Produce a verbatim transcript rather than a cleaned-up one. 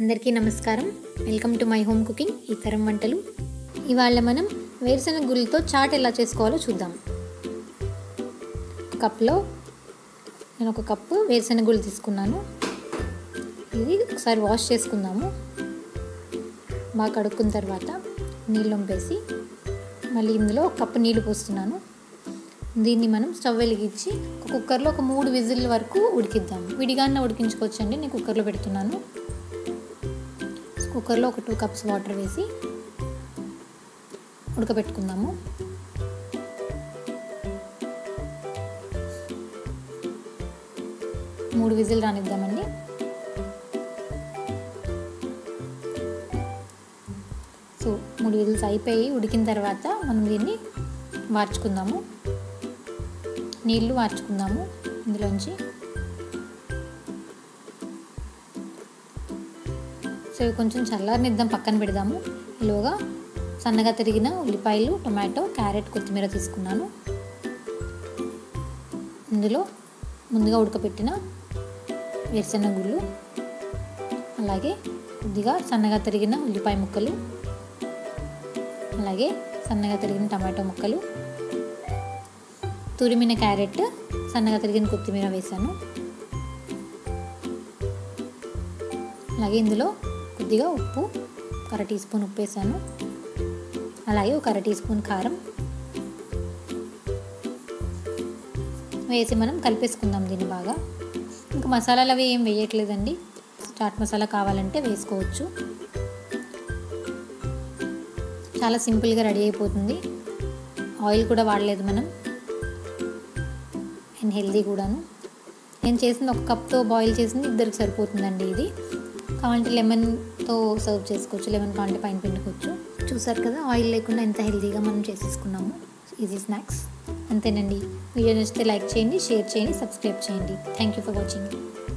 అందరికీ నమస్కారం। Welcome to my home cooking ఈతరం వంటలు। ఇవాళ మనం వేరుశనగ గుళ్ళతో చాట్ ఎలా చేసుకోవాలో చూద్దాం। కప్లో నేను ఒక కప్పు వేరుశనగ గుళ్ళు తీసుకున్నాను। ఇది ఒకసారి వాష్ చేసుకుందాము। బాగా కడుక్కున్న తర్వాత నీళ్ళు వంపేసి మళ్ళీ ఇందులో ఒక కప్పు నీళ్ళు పోస్తున్నాను। దీన్ని మనం స్టవ్ వెలిగించి కుక్కర్లో ఒక మూడు విజిల్ వరకు ఉడికిద్దాము। విడిగానే ఉడికించుకోవచ్చండి, నేను కుక్కర్లో పెడుతున్నాను। కుక్కర్లో ఒక టూ కప్స్ వాటర్ వేసి ఉడకబెట్టుకుందాము। మూడు విజిల్ రానిద్దామండి। సో మూడు విజిల్స్ అయిపోయి ఉడికిన తర్వాత మనం దీన్ని మార్చుకుందాము, నీళ్ళు మార్చుకుందాము ఇందులోంచి। సో ఇవి కొంచెం చల్లారనిద్దాం, పక్కన పెడదాము। ఇలాగా సన్నగా తరిగిన ఉల్లిపాయలు, టొమాటో, క్యారెట్, కొత్తిమీర తీసుకున్నాను। ఇందులో ముందుగా ఉడకపెట్టిన వేరుశనగ గుళ్ళు, అలాగే కొద్దిగా సన్నగా తరిగిన ఉల్లిపాయ ముక్కలు, అలాగే సన్నగా తరిగిన టమాటో ముక్కలు, తురిమిన క్యారెట్, సన్నగా తరిగిన కొత్తిమీర వేసాను। అలాగే ఇందులో కొద్దిగా ఉప్పు, ఒక అర టీ స్పూన్ ఉప్పు వేసాను, అలాగే ఒక అర టీ స్పూన్ కారం వేసి మనం కలిపేసుకుందాం దీన్ని బాగా। ఇంకా మసాలాలు అవి ఏం వేయట్లేదండి, చాట్ మసాలా కావాలంటే వేసుకోవచ్చు। చాలా సింపుల్గా రెడీ అయిపోతుంది, ఆయిల్ కూడా వాడలేదు మనం, అండ్ హెల్దీ కూడాను। నేను చేసింది ఒక కప్తో బాయిల్ చేసింది, ఇద్దరికి సరిపోతుందండి ఇది। కావాలంటే లెమన్తో సర్వ్ చేసుకోవచ్చు, లెమన్ కావాలంటే పైన పిండుకోవచ్చు। చూసారు కదా, ఆయిల్ లేకుండా ఎంత హెల్తీగా మనం చేసేసుకున్నాము ఈజీ స్నాక్స్। అంతేనండి, వీడియో నచ్చితే లైక్ చేయండి, షేర్ చేయండి, సబ్స్క్రైబ్ చేయండి। Thank you for watching.